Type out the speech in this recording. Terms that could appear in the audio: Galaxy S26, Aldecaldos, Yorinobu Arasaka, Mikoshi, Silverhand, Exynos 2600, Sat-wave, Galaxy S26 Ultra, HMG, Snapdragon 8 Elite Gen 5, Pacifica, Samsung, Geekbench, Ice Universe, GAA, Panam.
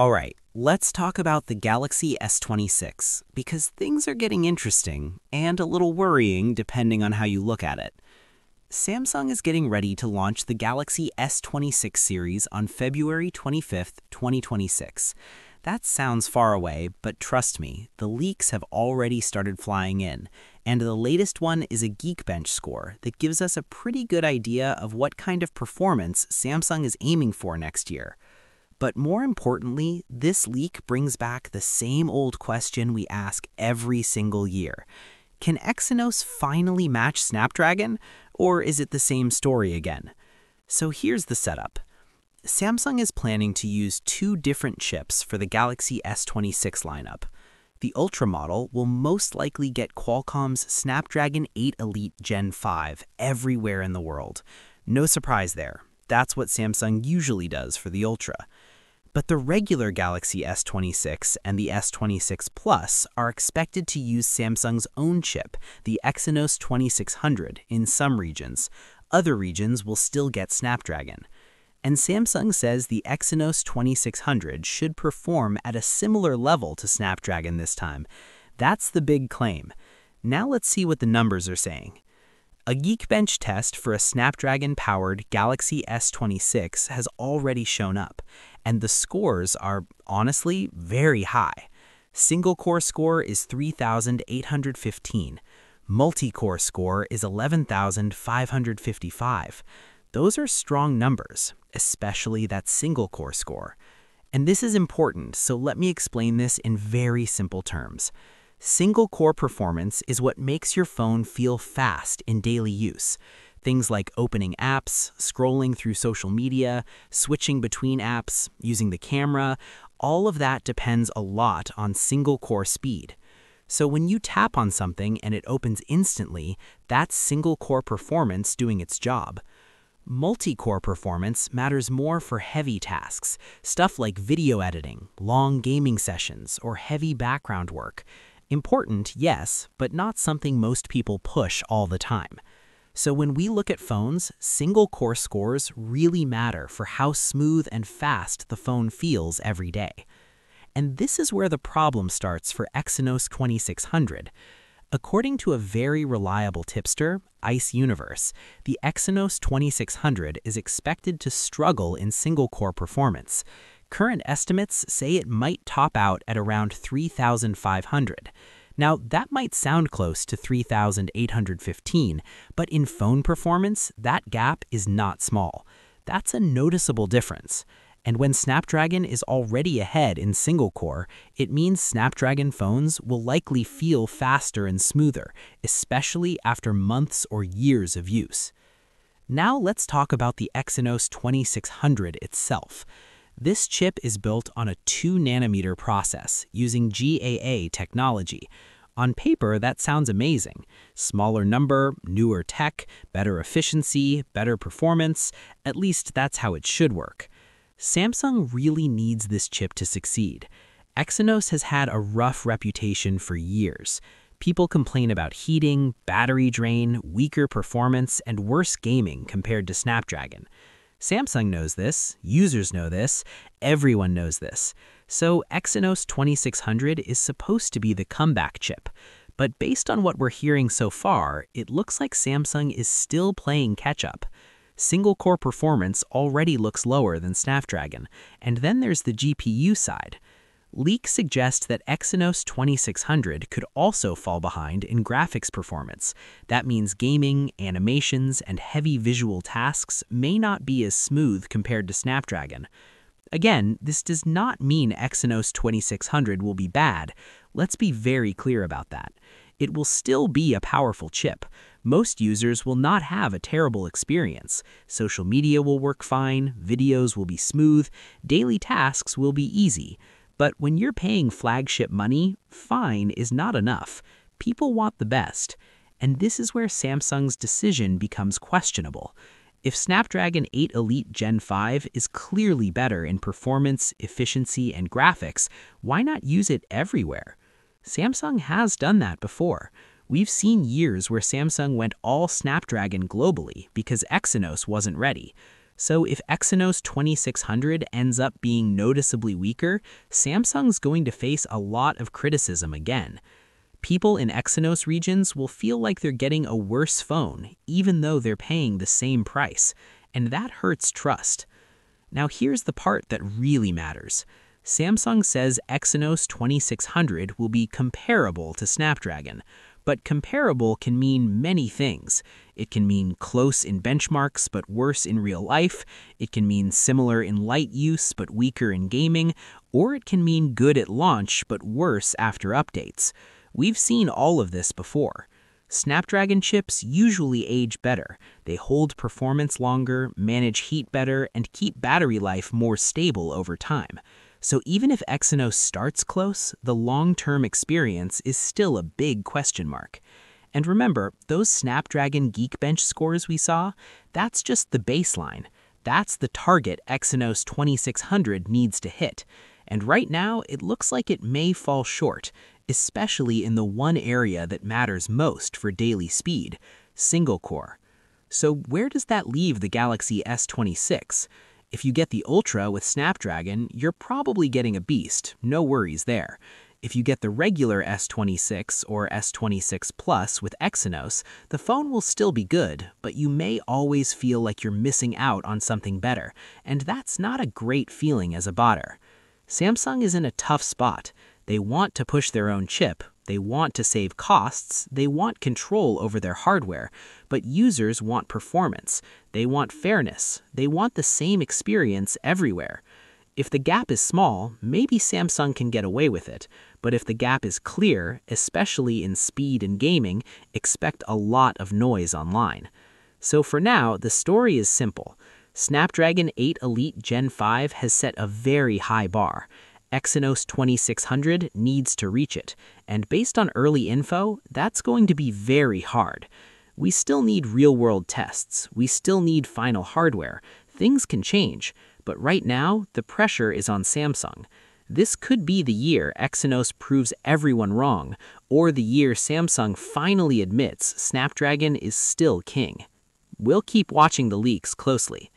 Alright, let's talk about the Galaxy S26, because things are getting interesting and a little worrying depending on how you look at it. Samsung is getting ready to launch the Galaxy S26 series on February 25th, 2026. That sounds far away, but trust me, the leaks have already started flying in, and the latest one is a Geekbench score that gives us a pretty good idea of what kind of performance Samsung is aiming for next year. But more importantly, this leak brings back the same old question we ask every single year. Can Exynos finally match Snapdragon, or is it the same story again? So here's the setup. Samsung is planning to use two different chips for the Galaxy S26 lineup. The Ultra model will most likely get Qualcomm's Snapdragon 8 Elite Gen 5 everywhere in the world. No surprise there. That's what Samsung usually does for the Ultra. But the regular Galaxy S26 and the S26 Plus are expected to use Samsung's own chip, the Exynos 2600, in some regions. Other regions will still get Snapdragon. And Samsung says the Exynos 2600 should perform at a similar level to Snapdragon this time. That's the big claim. Now let's see what the numbers are saying. A Geekbench test for a Snapdragon-powered Galaxy S26 has already shown up, and the scores are, honestly, very high. Single-core score is 3,815. Multi-core score is 11,555. Those are strong numbers, especially that single-core score. And this is important, so let me explain this in very simple terms. Single-core performance is what makes your phone feel fast in daily use. Things like opening apps, scrolling through social media, switching between apps, using the camera, all of that depends a lot on single-core speed. So when you tap on something and it opens instantly, that's single-core performance doing its job. Multi-core performance matters more for heavy tasks, stuff like video editing, long gaming sessions, or heavy background work. Important, yes, but not something most people push all the time. So when we look at phones, single-core scores really matter for how smooth and fast the phone feels every day. And this is where the problem starts for Exynos 2600. According to a very reliable tipster, Ice Universe, the Exynos 2600 is expected to struggle in single-core performance. Current estimates say it might top out at around 3,500. Now, that might sound close to 3,815, but in phone performance, that gap is not small. That's a noticeable difference. And when Snapdragon is already ahead in single core, it means Snapdragon phones will likely feel faster and smoother, especially after months or years of use. Now let's talk about the Exynos 2600 itself. This chip is built on a 2-nanometer process using GAA technology. On paper, that sounds amazing. Smaller number, newer tech, better efficiency, better performance. At least that's how it should work. Samsung really needs this chip to succeed. Exynos has had a rough reputation for years. People complain about heating, battery drain, weaker performance, and worse gaming compared to Snapdragon. Samsung knows this, users know this, everyone knows this. So Exynos 2600 is supposed to be the comeback chip. But based on what we're hearing so far, it looks like Samsung is still playing catch-up. Single-core performance already looks lower than Snapdragon, and then there's the GPU side. Leaks suggest that Exynos 2600 could also fall behind in graphics performance. That means gaming, animations, and heavy visual tasks may not be as smooth compared to Snapdragon. Again, this does not mean Exynos 2600 will be bad. Let's be very clear about that. It will still be a powerful chip. Most users will not have a terrible experience. Social media will work fine, videos will be smooth, daily tasks will be easy. But when you're paying flagship money, fine is not enough. People want the best. And this is where Samsung's decision becomes questionable. If Snapdragon 8 Elite Gen 5 is clearly better in performance, efficiency, and graphics, why not use it everywhere? Samsung has done that before. We've seen years where Samsung went all Snapdragon globally because Exynos wasn't ready. So if Exynos 2600 ends up being noticeably weaker, Samsung's going to face a lot of criticism again. People in Exynos regions will feel like they're getting a worse phone, even though they're paying the same price, and that hurts trust. Now here's the part that really matters. Samsung says Exynos 2600 will be comparable to Snapdragon, but comparable can mean many things. It can mean close in benchmarks but worse in real life, it can mean similar in light use but weaker in gaming, or it can mean good at launch but worse after updates. We've seen all of this before. Snapdragon chips usually age better. They hold performance longer, manage heat better, and keep battery life more stable over time. So even if Exynos starts close, the long-term experience is still a big question mark. And remember, those Snapdragon Geekbench scores we saw, that's just the baseline. That's the target Exynos 2600 needs to hit. And right now, it looks like it may fall short, especially in the one area that matters most for daily speed, single core. So where does that leave the Galaxy S26? If you get the Ultra with Snapdragon, you're probably getting a beast, no worries there. If you get the regular S26 or S26 Plus with Exynos, the phone will still be good, but you may always feel like you're missing out on something better, and that's not a great feeling as a botter. Samsung is in a tough spot. They want to push their own chip, they want to save costs, they want control over their hardware, but users want performance, they want fairness, they want the same experience everywhere. If the gap is small, maybe Samsung can get away with it, but if the gap is clear, especially in speed and gaming, expect a lot of noise online. So for now, the story is simple. Snapdragon 8 Elite Gen 5 has set a very high bar. Exynos 2600 needs to reach it, and based on early info, that's going to be very hard. We still need real-world tests, we still need final hardware, things can change, but right now, the pressure is on Samsung. This could be the year Exynos proves everyone wrong, or the year Samsung finally admits Snapdragon is still king. We'll keep watching the leaks closely.